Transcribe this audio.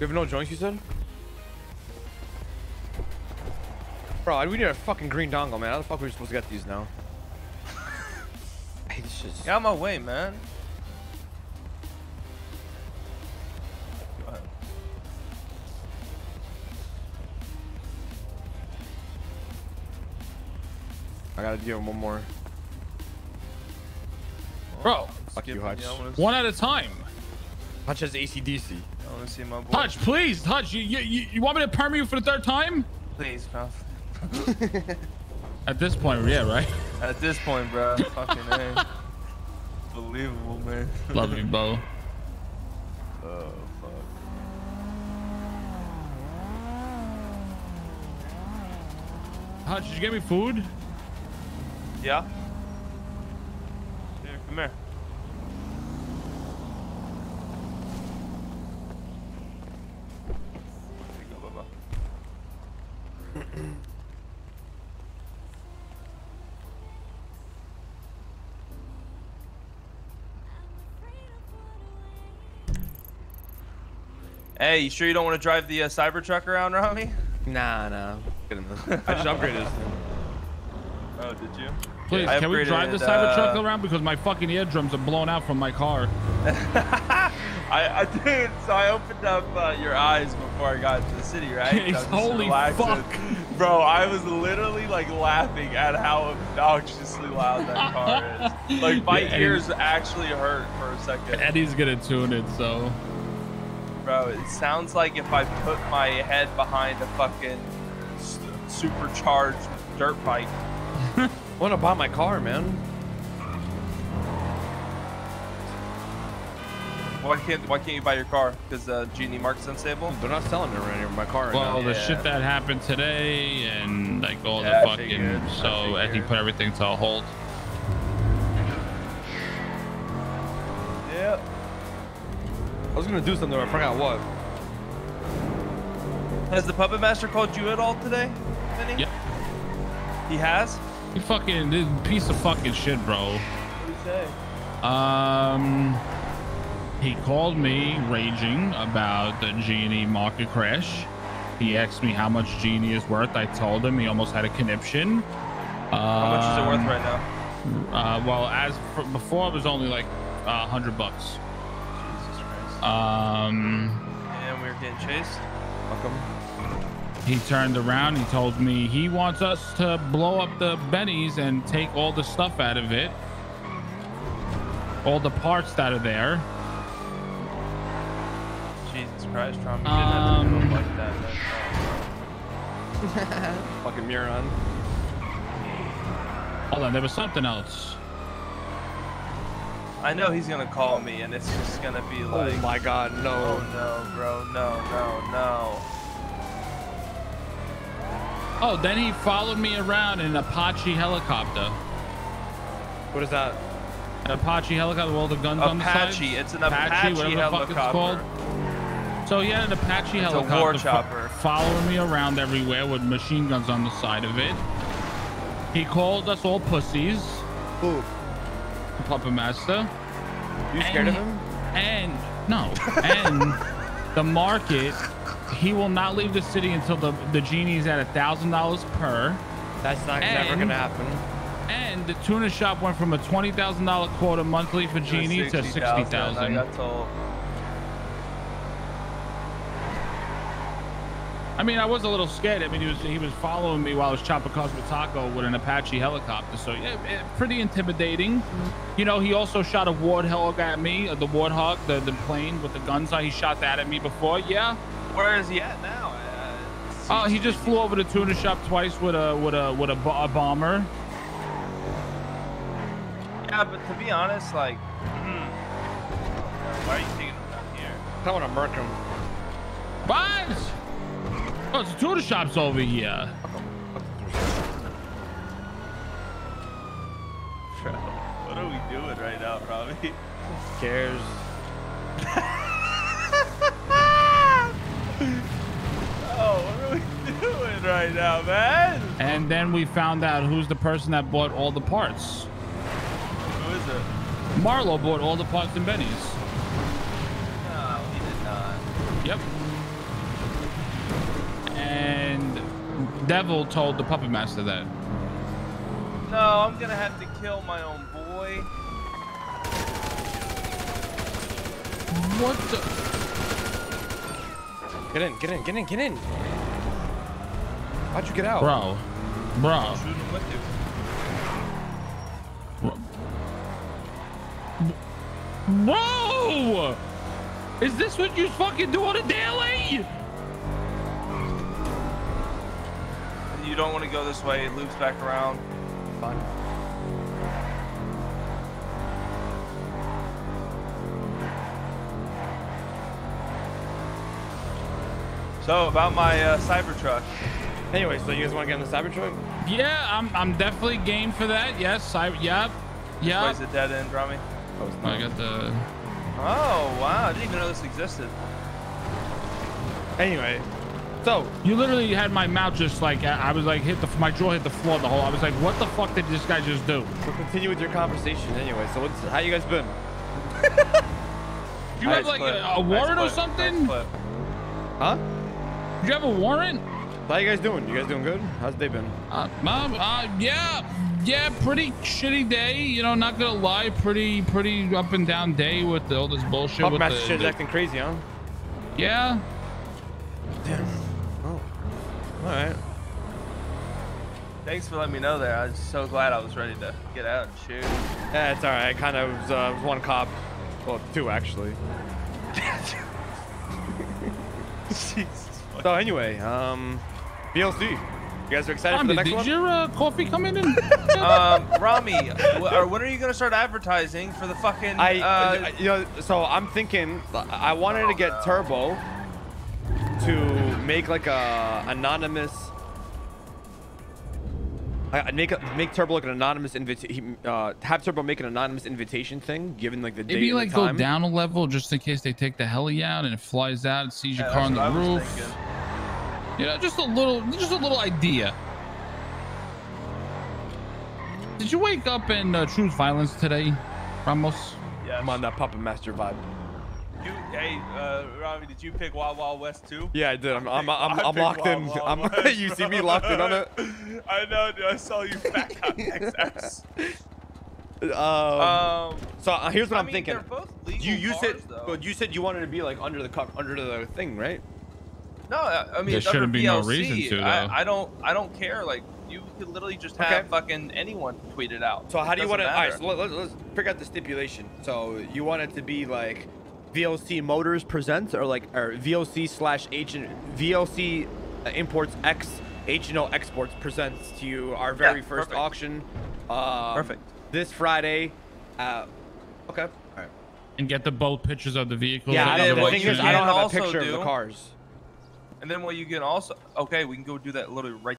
We have no joints, you said? Bro, we need a fucking green dongle, man. How the fuck are we supposed to get these now? It's just... Get out of my way, man. I gotta give him one more. Bro! Fuck you, Hutch. One at a time. Hutch has AC/DC. I wanna see my boy. Hutch, please! Hutch, you want me to perm you for the third time? Please, bro. At this point, yeah, right? At this point, bro. Fucking A. Unbelievable, man. Love you, bro. Oh, fuck. Hutch, did you get me food? Yeah. Here, come here. Hey, you sure you don't want to drive the Cybertruck around, Rami? Nah, nah. I just upgraded this thing. Oh, did you? Please, yeah, can we drive the Cybertruck around? Because my fucking eardrums are blown out from my car. I did. So I opened up your eyes before I got to the city, right? So holy fuck. Bro, I was literally like laughing at how obnoxiously loud that car is. Like my ears actually hurt for a second. Eddie's going to tune it, so. Bro, it sounds like if I put my head behind a fucking supercharged dirt bike. I want to buy my car, man. Why can't you buy your car? Because G&E market's unstable. They're not selling it right here. My car. Right well, now. The shit that happened today and like all the fucking. So I think put everything to a hold. Yep. I was gonna do something, but I forgot what. Has the puppet master called you at all today, Vinny? Yep. He has? You fucking this piece of fucking shit, bro. What did he say? He called me raging about the G&E market crash. He asked me how much G&E is worth. I told him he almost had a conniption. How much is it worth right now? Well, as for before, it was only like $100. Jesus Christ. And we were getting chased. Welcome. He turned around, he told me he wants us to blow up the bennies and take all the stuff out of it, all the parts that are there. Jesus Christ, Trump, you didn't have to do it like that. Fucking muron. Hold on, there was something else. I know he's gonna call me and it's just gonna be like, oh my god, no, oh, no, bro, no, no, no. Oh, then he followed me around in an Apache helicopter. What is that? An Apache helicopter with all the guns on the side? Apache, it's an Apache helicopter. The fuck it's called. So he had an Apache helicopter. A war chopper. Following me around everywhere with machine guns on the side of it. He called us all pussies. Who? The puppet master. You scared of him? And, no. And the market... He will not leave the city until the G&E's at $1,000 per. That's not never gonna happen. And the tuna shop went from a $20,000 quota monthly for G&E to 60,000. I mean, I was a little scared. I mean, he was following me while I was chopping cars with Taco with an Apache helicopter. So yeah, pretty intimidating. You know, he also shot a warthog at me, the warthog, the plane with the guns on. He shot that at me before. Yeah. Where is he at now? Oh, he just flew over the tuna shop twice with a bomber. Yeah, but to be honest, like, why are you taking him down here? I want to murk him. Vibes! Oh, it's the tuna shop's over here. What are we doing right now, Robbie? Who cares? Oh, what are we doing right now, man? And then we found out who's the person that bought all the parts. Who is it? Marlo bought all the parts in Benny's. No, he did not. Yep. Devil told the puppet master that. No, I'm gonna have to kill my own boy. What the? Get in, get in, get in, get in. How'd you get out? Bro, bro. Bro! Is this what you fucking do on a daily? You don't want to go this way. It loops back around. Fine. So about my Cybertruck. Anyway, so you guys want to get in the Cybertruck? Yeah, I'm definitely game for that. Yes, yep. Where's the dead end, Rami? Oh, it's not. I got the. Oh wow! I didn't even know this existed. Anyway, so you literally had my mouth just like I was like my jaw hit the floor. The whole I was like, what the fuck did this guy just do? So continue with your conversation anyway. So what's how you guys been? Do you have like a warrant or something? Huh? Do you have a warrant? How you guys doing? You guys doing good? How's day been? Mom, yeah, pretty shitty day. You know, not gonna lie, pretty up and down day with all this bullshit. Puppet master shit's acting crazy, huh? Yeah. Damn. Oh. All right. Thanks for letting me know there. I was so glad I was ready to get out and shoot. Yeah, it's all right. I kind of was one cop, well, two actually. Jesus. So anyway, BLC. You guys are excited for the next one? Did your coffee come in? Rami, when are you going to start advertising for the fucking... you know, so I'm thinking, I wanted to get Turbo to make like a anonymous... Make Turbo like an anonymous invitation. Have Turbo make an anonymous invitation thing, given like the date. Maybe like go down a level just in case they take the heli out and it flies out and sees your car on the roof. You know, just a little idea. Did you wake up and choose violence today, Ramos? Yeah, I'm on that puppet master vibe. You, hey, Rami, did you pick Wild Wild West too? Yeah, I did. I'm locked in. You see me locked in on it. I know, dude. I saw you back on XS. So here's what I'm thinking. They're both legal you said you wanted to be like under the thing, right? No, I mean, there shouldn't be no reason to. Though. I don't care. Like, you could literally just have fucking anyone tweet it out. So how do you want to? All right, so let's pick out the stipulation. So you want it to be like VLC Motors presents, or like VLC Imports X H&O Exports presents to you our very first auction. Perfect. This Friday. Okay. All right. And get the both pictures of the vehicles. Yeah, the thing is, I don't have a picture of the cars. And then what you can also, okay, we can go do that literally right